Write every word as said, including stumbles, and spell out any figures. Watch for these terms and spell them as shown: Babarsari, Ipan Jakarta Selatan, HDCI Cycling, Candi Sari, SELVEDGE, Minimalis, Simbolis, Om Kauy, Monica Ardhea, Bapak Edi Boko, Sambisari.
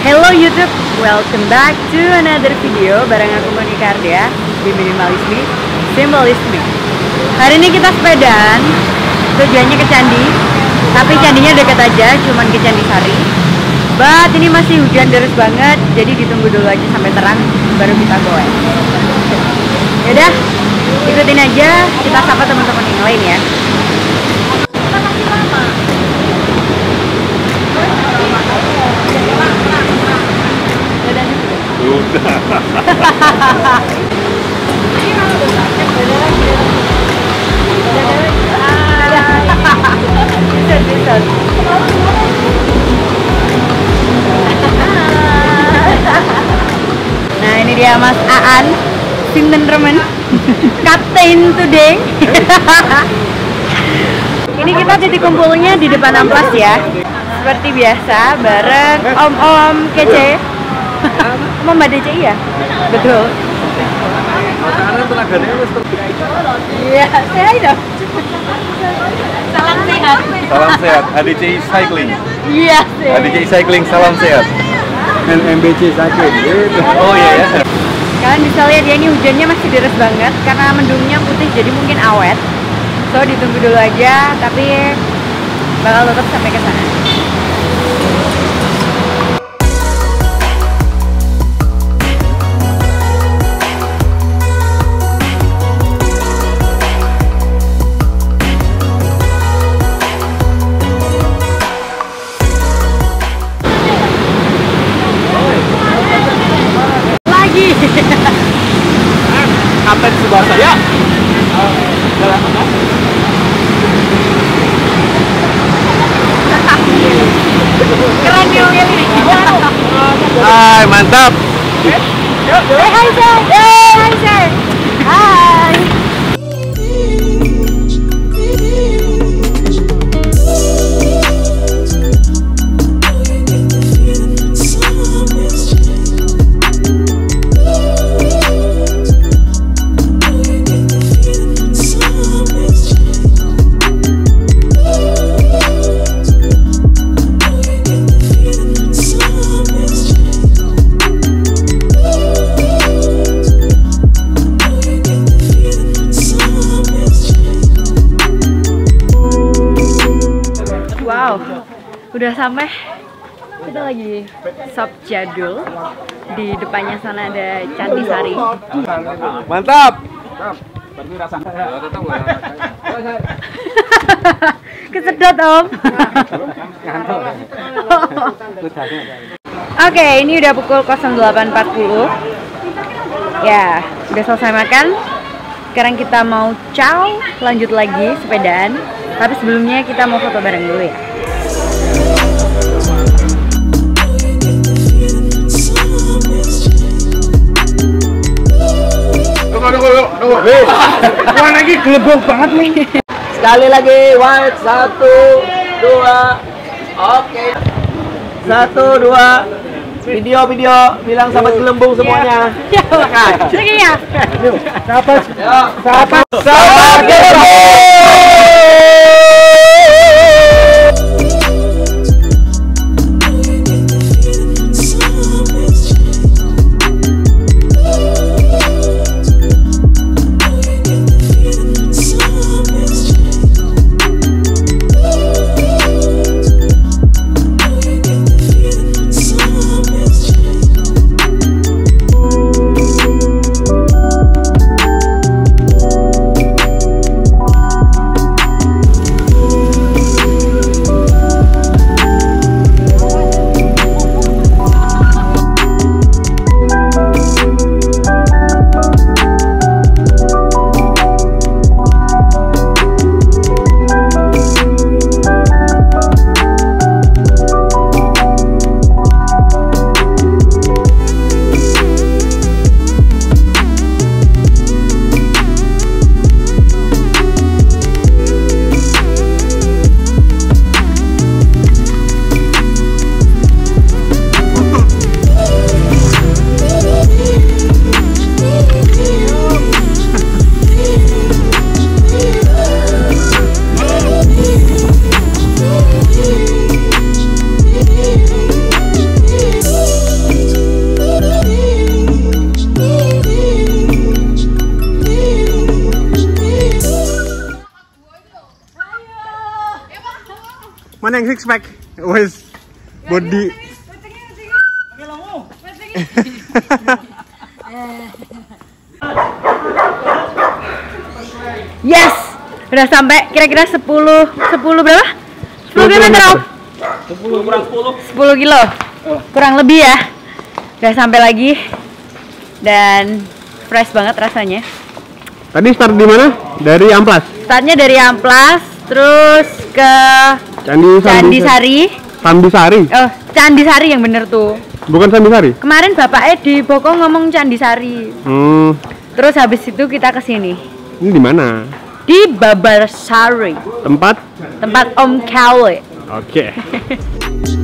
Hello YouTube, welcome back to another video bareng aku Monica Ardhea di Minimalis, Simbolis. Hari ini kita sepedaan, tujuannya ke Candi, tapi candinya dekat aja, cuman ke Candi Sari. But ini masih hujan deras banget, jadi ditunggu dulu aja sampai terang baru kita goes. Yaudah, ikutin aja, kita sapa teman-teman yang lain ya. Nah, ini dia Mas Aan, Sinten Remen, Captain Today. Ini kita titik kumpulnya di depan amplas ya, seperti biasa bareng om-om kece. Mau Mbak D C I ya? Betul. Iya, saya dong. Salam sehat. Salam sehat. H D C I Cycling. Iya. H D C I Cycling, salam sehat. M B C Cycling. Oh iya. Kalian bisa lihat ya, ini hujannya masih deras banget karena mendungnya putih, jadi mungkin awet. So ditunggu dulu aja, tapi bakal tetap sampai ke sana. Kapten sebelah saya. Keren dia ini. Hai, mantap. Hai, hai, hai. Udah sampai, kita lagi shop jadul. Di depannya sana ada Candi Sari. Mantap. Kesedot om. Oke, ini udah pukul nol delapan empat puluh. Ya, udah selesai makan. Sekarang kita mau ciao, lanjut lagi sepedaan. Tapi sebelumnya kita mau foto bareng dulu ya. Wah, lagi gelebok banget nih. Sekali lagi, one, satu, dua, oke. Satu, dua, video, video, bilang sahabat gelembung semuanya. Lagi ya. Sahabat, sahabat, sahabat gelembung. Mana yang six pack? Wes body. Yes, udah sampai kira-kira sepuluh sepuluh berapa? sepuluh kilometer. sepuluh kurang sepuluh. sepuluh kilo. Kurang lebih ya. Udah sampai lagi. Dan fresh banget rasanya. Tadi start di mana? Dari Amplas. Startnya dari Amplas, terus ke Candi Candi Sari. Sambisari. Oh, Candi Sari yang bener tuh. Bukan Sambisari. Kemarin Bapak Edi Boko ngomong Candi Sari. Hmm. Terus habis itu kita ke sini. Ini di mana? Di Babarsari. Tempat? Tempat Om Kauy. Oke. Okay.